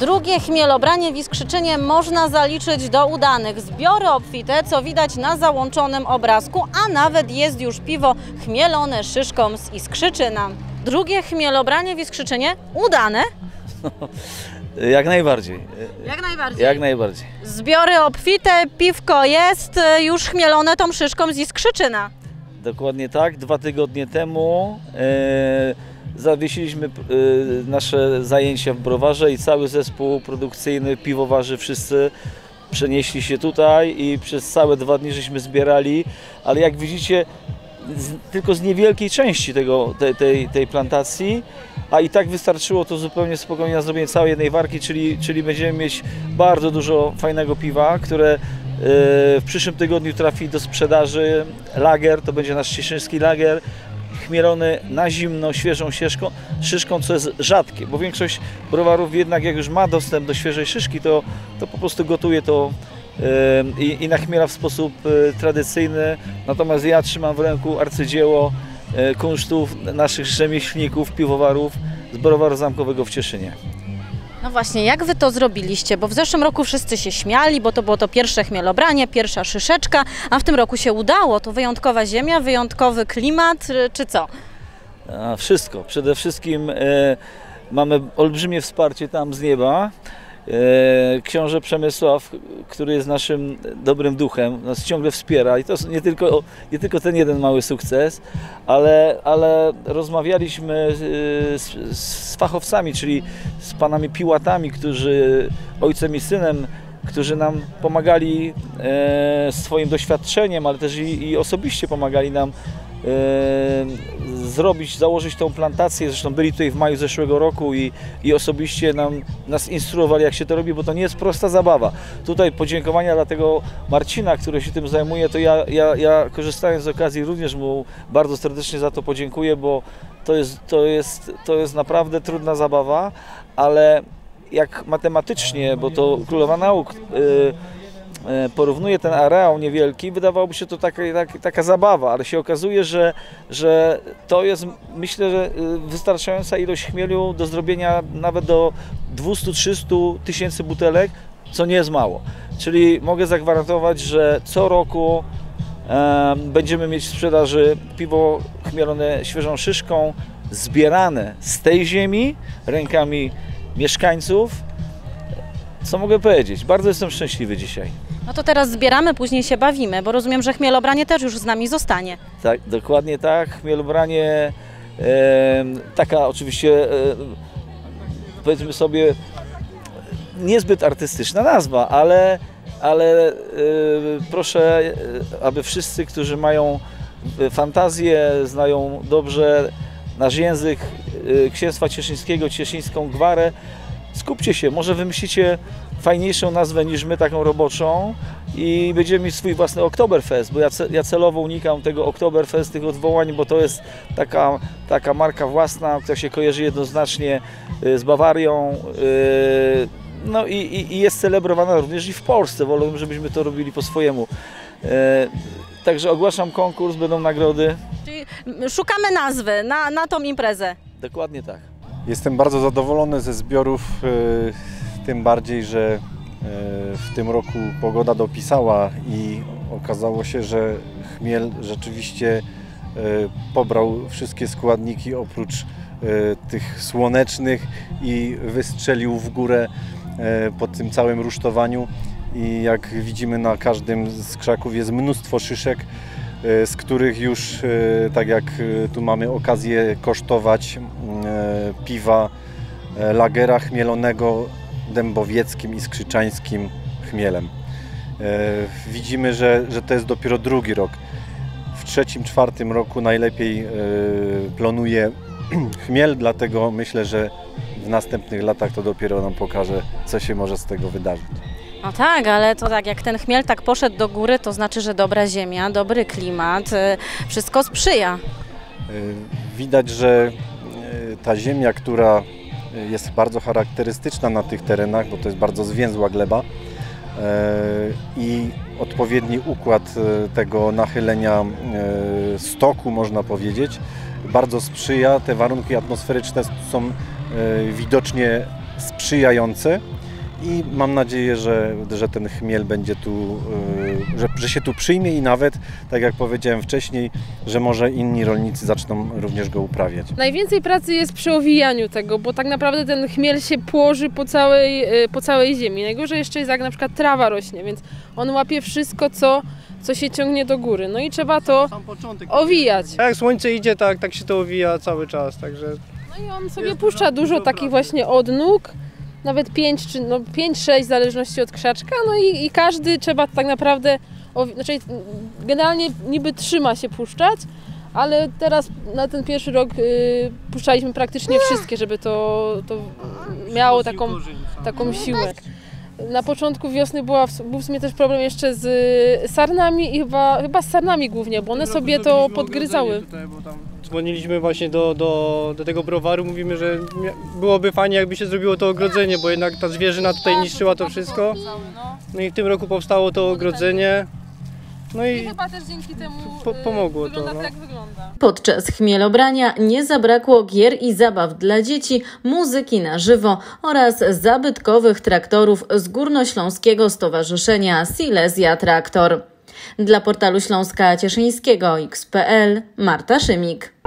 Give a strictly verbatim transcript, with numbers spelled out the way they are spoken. Drugie Chmielobranie w Iskrzyczynie można zaliczyć do udanych. Zbiory obfite, co widać na załączonym obrazku, a nawet jest już piwo chmielone szyszką z Iskrzyczyna. Drugie Chmielobranie w Iskrzyczynie udane? Jak najbardziej. Jak najbardziej. Jak najbardziej. Zbiory obfite, piwko jest już chmielone tą szyszką z Iskrzyczyna. Dokładnie tak. Dwa tygodnie temu e, zawiesiliśmy e, nasze zajęcia w browarze i cały zespół produkcyjny, piwowarzy, wszyscy przenieśli się tutaj i przez całe dwa dni żeśmy zbierali, ale jak widzicie z, tylko z niewielkiej części tego, te, tej, tej plantacji, a i tak wystarczyło to zupełnie spokojnie na zrobienie całej jednej warki, czyli, czyli będziemy mieć bardzo dużo fajnego piwa, które w przyszłym tygodniu trafi do sprzedaży. Lager, to będzie nasz cieszyński lager, chmielony na zimno, świeżą szyszką, szyszką, co jest rzadkie, bo większość browarów jednak jak już ma dostęp do świeżej szyszki, to, to po prostu gotuje to yy, i nachmiela w sposób yy, tradycyjny. Natomiast ja trzymam w ręku arcydzieło yy, kunsztów naszych rzemieślników, piwowarów z browaru zamkowego w Cieszynie. No właśnie, jak wy to zrobiliście? Bo w zeszłym roku wszyscy się śmiali, bo to było to pierwsze Chmielobranie, pierwsza szyszeczka, a w tym roku się udało. To wyjątkowa ziemia, wyjątkowy klimat, czy co? A wszystko. Przede wszystkim e, mamy olbrzymie wsparcie tam z nieba. E, Książę Przemysław, który jest naszym dobrym duchem, nas ciągle wspiera i to nie tylko, nie tylko ten jeden mały sukces, ale, ale rozmawialiśmy z, z fachowcami, czyli z panami Piłatami, którzy ojcem i synem, którzy nam pomagali e, swoim doświadczeniem, ale też i, i osobiście pomagali nam e, zrobić, założyć tą plantację. Zresztą byli tutaj w maju zeszłego roku i, i osobiście nam, nas instruowali, jak się to robi, bo to nie jest prosta zabawa. Tutaj podziękowania dla tego Marcina, który się tym zajmuje, to ja, ja, ja korzystając z okazji również mu bardzo serdecznie za to podziękuję, bo to jest, to jest, to jest naprawdę trudna zabawa, ale jak matematycznie, bo to królowa nauk yy, porównuje ten areał niewielki, wydawałoby się to taka, taka zabawa, ale się okazuje, że, że to jest, myślę, że wystarczająca ilość chmielu do zrobienia nawet do dwustu trzystu tysięcy butelek, co nie jest mało. Czyli mogę zagwarantować, że co roku e, będziemy mieć w sprzedaży piwo chmielone świeżą szyszką, zbierane z tej ziemi, rękami mieszkańców. Co mogę powiedzieć? Bardzo jestem szczęśliwy dzisiaj. No to teraz zbieramy, później się bawimy, bo rozumiem, że Chmielobranie też już z nami zostanie. Tak, dokładnie tak. Chmielobranie, e, taka oczywiście, e, powiedzmy sobie, niezbyt artystyczna nazwa, ale, ale e, proszę, e, aby wszyscy, którzy mają fantazję, znają dobrze nasz język e, Księstwa Cieszyńskiego, Cieszyńską Gwarę, skupcie się, może wymyślicie fajniejszą nazwę niż my, taką roboczą, i będziemy mieć swój własny Oktoberfest, bo ja, ce, ja celowo unikam tego Oktoberfest, tych odwołań, bo to jest taka, taka marka własna, która się kojarzy jednoznacznie z Bawarią, no i, i, i jest celebrowana również i w Polsce, wolałbym, żebyśmy to robili po swojemu. Także ogłaszam konkurs, będą nagrody. Czyli szukamy nazwy na, na tą imprezę. Dokładnie tak. Jestem bardzo zadowolony ze zbiorów, tym bardziej, że w tym roku pogoda dopisała i okazało się, że chmiel rzeczywiście pobrał wszystkie składniki oprócz tych słonecznych i wystrzelił w górę po tym całym rusztowaniu. I jak widzimy, na każdym z krzaków jest mnóstwo szyszek, z których już, tak jak tu mamy okazję kosztować piwa lagera chmielonego dębowieckim i skrzyczańskim chmielem. Widzimy, że, że to jest dopiero drugi rok. W trzecim, czwartym roku najlepiej plonuje chmiel, dlatego myślę, że w następnych latach to dopiero nam pokaże, co się może z tego wydarzyć. No tak, ale to tak, jak ten chmiel tak poszedł do góry, to znaczy, że dobra ziemia, dobry klimat, wszystko sprzyja. Widać, że ta ziemia, która jest bardzo charakterystyczna na tych terenach, bo to jest bardzo zwięzła gleba i odpowiedni układ tego nachylenia stoku, można powiedzieć, bardzo sprzyja. Te warunki atmosferyczne są widocznie sprzyjające i mam nadzieję, że, że ten chmiel będzie tu, że, że się tu przyjmie i nawet, tak jak powiedziałem wcześniej, że może inni rolnicy zaczną również go uprawiać. Najwięcej pracy jest przy owijaniu tego, bo tak naprawdę ten chmiel się płoży po całej, po całej ziemi. Najgorzej jeszcze jest, jak na przykład trawa rośnie, więc on łapie wszystko, co, co się ciągnie do góry. No i trzeba to owijać. Jak słońce idzie, tak, tak się to owija cały czas. Także no i on sobie puszcza dużo takich właśnie odnóg. Nawet pięć, czy no pięć sześć w zależności od krzaczka, no i, i każdy trzeba tak naprawdę, znaczy generalnie niby trzyma się puszczać, ale teraz na ten pierwszy rok y, puszczaliśmy praktycznie wszystkie, żeby to, to miało taką, taką siłę. Na początku wiosny była, był w sumie też problem jeszcze z sarnami i chyba, chyba z sarnami głównie, bo one sobie to podgryzały. Dzwoniliśmy właśnie do, do, do tego browaru, mówimy, że byłoby fajnie, jakby się zrobiło to ogrodzenie, bo jednak ta zwierzyna tutaj niszczyła to wszystko. No i w tym roku powstało to ogrodzenie. No i, I chyba też dzięki temu po, pomogło wygląda to, no. Tak wygląda. Podczas chmielobrania nie zabrakło gier i zabaw dla dzieci, muzyki na żywo oraz zabytkowych traktorów z Górnośląskiego Stowarzyszenia Silesia Traktor. Dla portalu Śląska Cieszyńskiego iks kropka pe el Marta Szymik.